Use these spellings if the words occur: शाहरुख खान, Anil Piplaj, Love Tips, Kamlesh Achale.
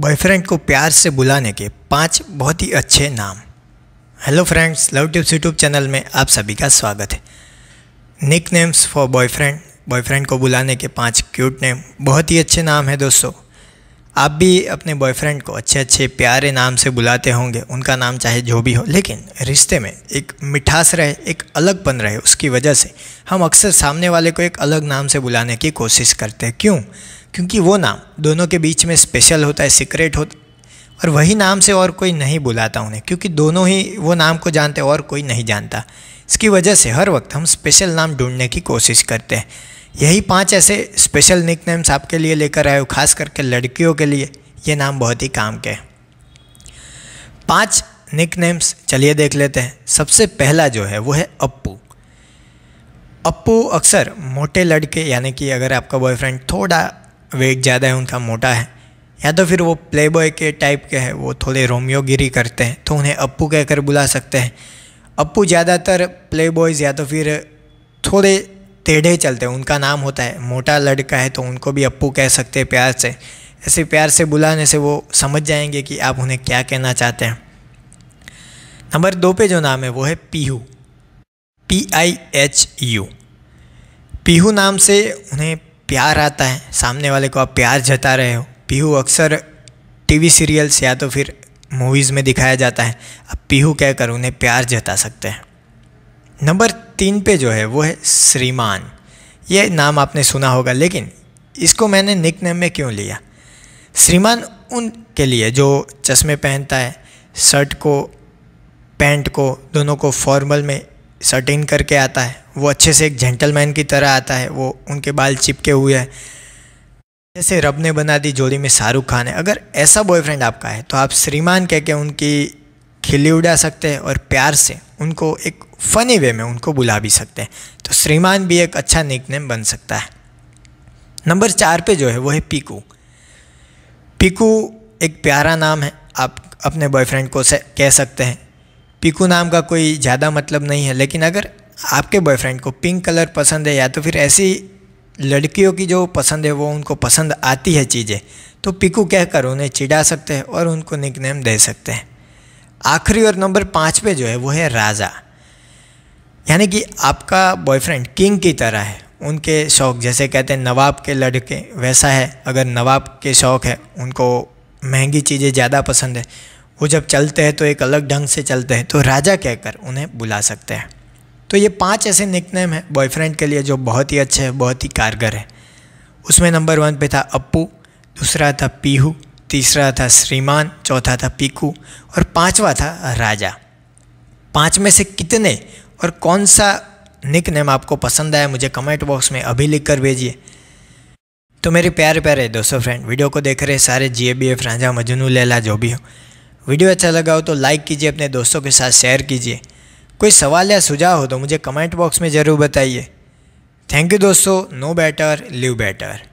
Boyfriend को प्यार से बुलाने के 5 बहुत ही अच्छे नाम। Hello friends, love tips YouTube channel में आप सभी का स्वागत है। निक नेम्स फॉर बॉयफ्रेंड, बॉयफ्रेंड को बुलाने के 5 क्यूट नेम, बहुत ही अच्छे नाम है दोस्तों। आप भी अपने बॉयफ्रेंड को अच्छे अच्छे प्यारे नाम से बुलाते होंगे, उनका नाम चाहे जो भी हो, लेकिन रिश्ते में एक मिठास रहे, एक अलगपन रहे। उसकी वजह से हम अक्सर सामने वाले को एक अलग नाम से बुलाने की कोशिश करते हैं। क्यों? क्योंकि वो नाम दोनों के बीच में स्पेशल होता है, सीक्रेट होता है, और वही नाम से और कोई नहीं बुलाता उन्हें, क्योंकि दोनों ही वो नाम को जानते और कोई नहीं जानता। इसकी वजह से हर वक्त हम स्पेशल नाम ढूंढने की कोशिश करते हैं। यही 5 ऐसे स्पेशल निकनेम्स आपके लिए लेकर आए हो, खास करके लड़कियों के लिए ये नाम बहुत ही काम के हैं। 5 निकनेम्स चलिए देख लेते हैं। सबसे पहला जो है वो है अप्पू। अप्पू अक्सर मोटे लड़के, यानी कि अगर आपका बॉयफ्रेंड थोड़ा वेट ज़्यादा है, उनका मोटा है, या तो फिर वो प्लेबॉय के टाइप के हैं, वो थोड़े रोमियोगिरी करते हैं, तो उन्हें अप्पू कहकर बुला सकते हैं। अप्पू ज़्यादातर प्लेबॉयज़ या तो फिर थोड़े टेढ़े चलते हैं, उनका नाम होता है। मोटा लड़का है तो उनको भी अप्पू कह सकते हैं प्यार से। ऐसे प्यार से बुलाने से वो समझ जाएंगे कि आप उन्हें क्या कहना चाहते हैं। नंबर 2 पे जो नाम है वो है पीहू, PIHU। पीहू नाम से उन्हें प्यार आता है, सामने वाले को आप प्यार जता रहे हो। पीहू अक्सर TV सीरियल्स या तो फिर मूवीज़ में दिखाया जाता है। आप पीहू कहकर उन्हें प्यार जता सकते हैं। नंबर 3 पे जो है वो है श्रीमान। ये नाम आपने सुना होगा, लेकिन इसको मैंने निकनेम में क्यों लिया? श्रीमान उनके लिए जो चश्मे पहनता है, शर्ट को पैंट को दोनों को फॉर्मल में शर्ट इन करके आता है, वो अच्छे से एक जेंटलमैन की तरह आता है, वो उनके बाल चिपके हुए हैं जैसे रब ने बना दी जोड़ी में शाहरुख खान है। अगर ऐसा बॉयफ्रेंड आपका है तो आप श्रीमान कह के उनकी खिल्ली उड़ा सकते हैं और प्यार से उनको एक फ़नी वे में उनको बुला भी सकते हैं। तो श्रीमान भी एक अच्छा निकनेम बन सकता है। नंबर 4 पे जो है वो है पीकू। पीकू एक प्यारा नाम है, आप अपने बॉयफ्रेंड को कह सकते हैं। पीकू नाम का कोई ज़्यादा मतलब नहीं है, लेकिन अगर आपके बॉयफ्रेंड को पिंक कलर पसंद है, या तो फिर ऐसी लड़कियों की जो पसंद है वो उनको पसंद आती है चीज़ें, तो पीकू कहकर उन्हें चिढ़ा सकते हैं और उनको निकनेम दे सकते हैं। आखिरी और नंबर 5 पे जो है वो है राजा, यानी कि आपका बॉयफ्रेंड किंग की तरह है। उनके शौक़, जैसे कहते हैं नवाब के लड़के, वैसा है। अगर नवाब के शौक़ है, उनको महंगी चीज़ें ज़्यादा पसंद है, वो जब चलते हैं तो एक अलग ढंग से चलते हैं, तो राजा कहकर उन्हें बुला सकते हैं। तो ये 5 ऐसे निकनेम हैं बॉयफ्रेंड के लिए जो बहुत ही अच्छे हैं, बहुत ही कारगर हैं। उसमें नंबर 1 पे था अप्पू, दूसरा था पीहू, तीसरा था श्रीमान, चौथा था पीकू और 5वां था राजा। 5 में से कितने और कौन सा निकनेम आपको पसंद आया, मुझे कमेंट बॉक्स में अभी लिख कर भेजिए। तो मेरे प्यारे प्यारे दोस्तों, फ्रेंड वीडियो को देख रहे सारे GABF, राजा, मजनू, लैला, जो भी हो, वीडियो अच्छा लगा हो तो लाइक कीजिए, अपने दोस्तों के साथ शेयर कीजिए। कोई सवाल या सुझाव हो तो मुझे कमेंट बॉक्स में ज़रूर बताइए। थैंक यू दोस्तों। Know better, live better.